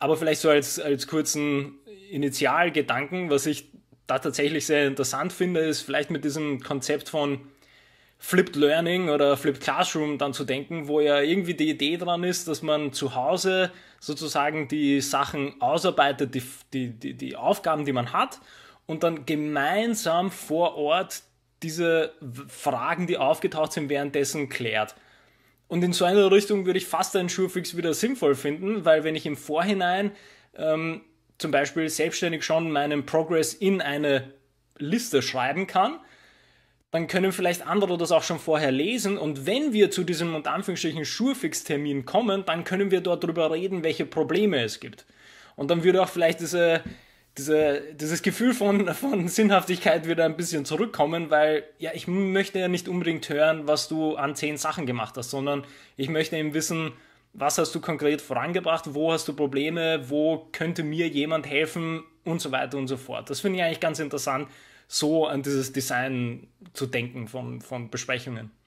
Aber vielleicht so als kurzen Initialgedanken, was ich da tatsächlich sehr interessant finde, ist vielleicht mit diesem Konzept von Flipped Learning oder Flipped Classroom dann zu denken, wo ja irgendwie die Idee dran ist, dass man zu Hause sozusagen die Sachen ausarbeitet, die Aufgaben, die man hat, und dann gemeinsam vor Ort diese Fragen, die aufgetaucht sind, währenddessen klärt. Und in so einer Richtung würde ich fast einen Schurfix wieder sinnvoll finden, weil wenn ich im Vorhinein zum Beispiel selbstständig schon meinen Progress in eine Liste schreiben kann, dann können vielleicht andere das auch schon vorher lesen, und wenn wir zu diesem unter Anführungsstrichen Schurfix-Termin kommen, dann können wir dort drüber reden, welche Probleme es gibt. Und dann würde auch vielleicht dieses Gefühl von Sinnhaftigkeit wieder ein bisschen zurückkommen, weil ja, ich möchte ja nicht unbedingt hören, was du an 10 Sachen gemacht hast, sondern ich möchte eben wissen, was hast du konkret vorangebracht, wo hast du Probleme, wo könnte mir jemand helfen und so weiter und so fort. Das finde ich eigentlich ganz interessant, so an dieses Design zu denken von Besprechungen.